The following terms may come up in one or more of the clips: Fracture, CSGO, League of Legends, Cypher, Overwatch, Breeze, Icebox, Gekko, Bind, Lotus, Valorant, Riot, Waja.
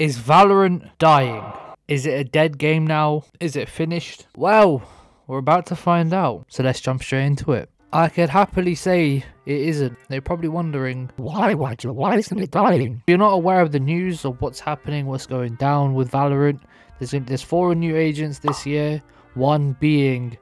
Is Valorant dying? Is it a dead game now? Is it finished? Well, we're about to find out, so let's jump straight into it. I could happily say it isn't. They're probably wondering, why isn't it dying? If you're not aware of the news or what's happening, what's going down with Valorant, there's 4 new agents this year, one being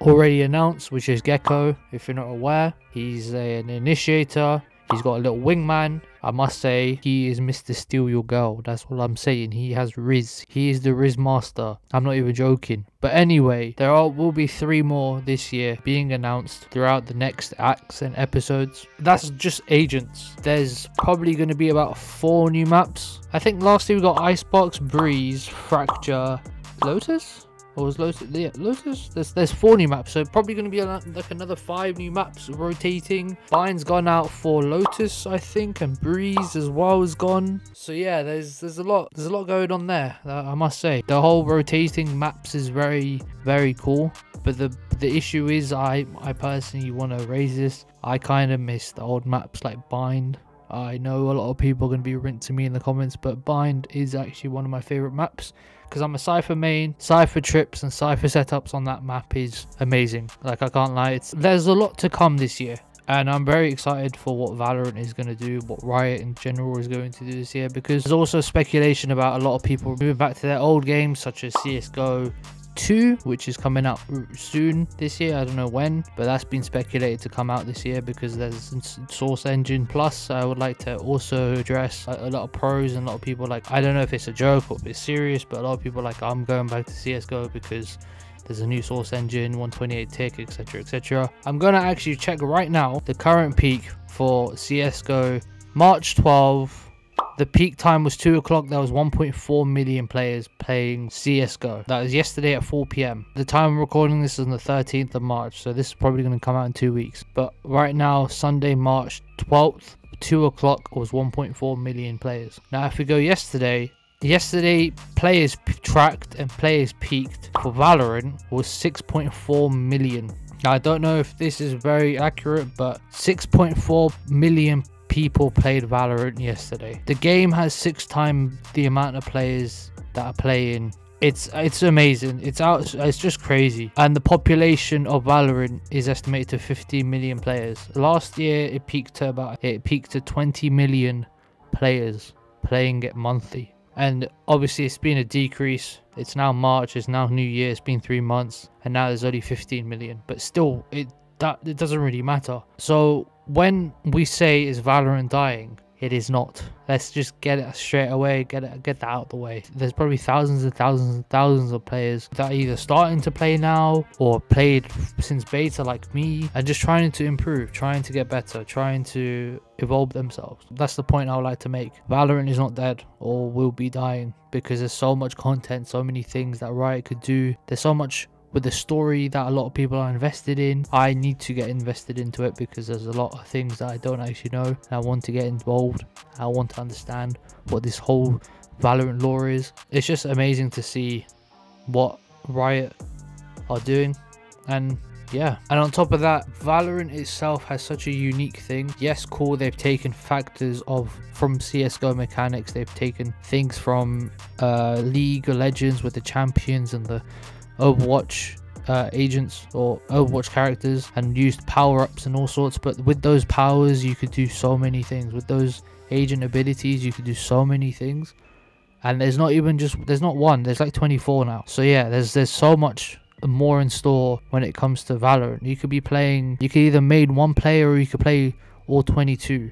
already announced, which is Gekko. If you're not aware, he's an initiator. He's got a little wingman. I must say, he is Mr. Steal Your Girl. That's all I'm saying. He has Riz. He is the Riz master. I'm not even joking. But anyway, there will be 3 more this year being announced throughout the next acts and episodes. That's just agents. There's probably going to be about 4 new maps. I think last year we got Icebox, Breeze, Fracture, Lotus? Or was Lotus? Yeah, Lotus? There's 4 new maps, so probably going to be like another 5 new maps rotating. Bind's gone out for Lotus, I think, and Breeze as well is gone. So yeah, there's a lot going on there, I must say. The whole rotating maps is very, very cool. But the issue is, I personally want to raise this. I kind of miss the old maps like Bind. I know a lot of people are going to be rinsing me in the comments, but Bind is actually one of my favourite maps because I'm a Cypher main. Cypher trips and Cypher setups on that map is amazing. Like, I can't lie, there's a lot to come this year. And I'm very excited for what Valorant is going to do, what Riot in general is going to do this year, because there's also speculation about a lot of people moving back to their old games such as CSGO 2, which is coming out soon this year. I don't know when, but that's been speculated to come out this year because there's Source Engine Plus. I would like to also address a lot of pros and a lot of people like, I don't know if it's a joke or if it's serious, but a lot of people like, I'm going back to CSGO because there's a new Source Engine, 128 tick, etc, etc. I'm gonna actually check right now the current peak for CSGO March 12. The peak time was 2 o'clock. There was 1.4 million players playing CSGO. That was yesterday at 4 p.m. The time I'm recording this is on the 13th of March. So this is probably going to come out in 2 weeks. But right now, Sunday, March 12th, 2 o'clock was 1.4 million players. Now, if we go yesterday players tracked and players peaked for Valorant was 6.4 million. Now, I don't know if this is very accurate, but 6.4 million people played Valorant yesterday. The game has 6 times the amount of players that are playing. It's amazing. It's just crazy. And the population of Valorant is estimated to 50 million players. Last year it peaked to 20 million players playing it monthly. And obviously it's been a decrease. It's now March, it's now New Year, it's been 3 months, and now there's only 15 million. But still, it doesn't really matter. So when we say is Valorant dying, it is not. Let's just get it straight away, get that out of the way. There's probably thousands and thousands and thousands of players that are either starting to play now or played since beta like me and just trying to improve, trying to get better, trying to evolve themselves. That's the point I would like to make. Valorant is not dead or will be dying because there's so much content, so many things that Riot could do. There's so much with the story that a lot of people are invested in. I need to get invested into it because there's a lot of things that I don't actually know, and I want to get involved. I want to understand what this whole Valorant lore is. It's just amazing to see what Riot are doing. And yeah, and on top of that, Valorant itself has such a unique thing. Yes, cool, they've taken factors from CSGO mechanics, they've taken things from League of Legends with the champions and the Overwatch agents or Overwatch characters, and used power-ups and all sorts. But with those powers you could do so many things. With those agent abilities you could do so many things. And there's not one, there's like 24 now. So yeah, there's so much more in store when it comes to Valorant. You could either main one player or you could play all 22.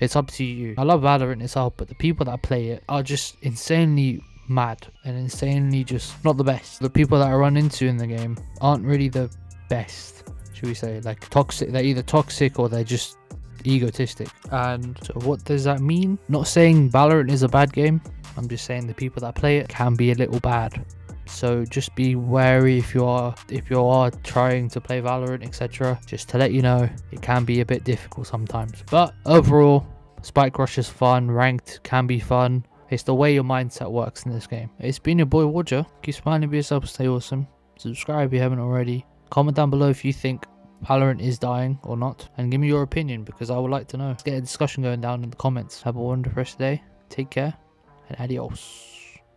It's up to you. I love Valorant itself, but the people that play it are just insanely mad and insanely just not the best. The people that I run into in the game aren't really the best, should we say, like toxic. They're either toxic or they're just egotistic. And so what does that mean? Not saying Valorant is a bad game, I'm just saying the people that play it can be a little bad. So just be wary if you are trying to play Valorant, etc. Just to let you know, it can be a bit difficult sometimes. But overall, Spike Rush is fun, ranked can be fun. It's the way your mindset works in this game. It's been your boy Waja. Keep smiling, be yourself, stay awesome. Subscribe if you haven't already. Comment down below if you think Valorant is dying or not. And give me your opinion because I would like to know. Let's get a discussion going down in the comments. Have a wonderful rest of the day. Take care. and adios.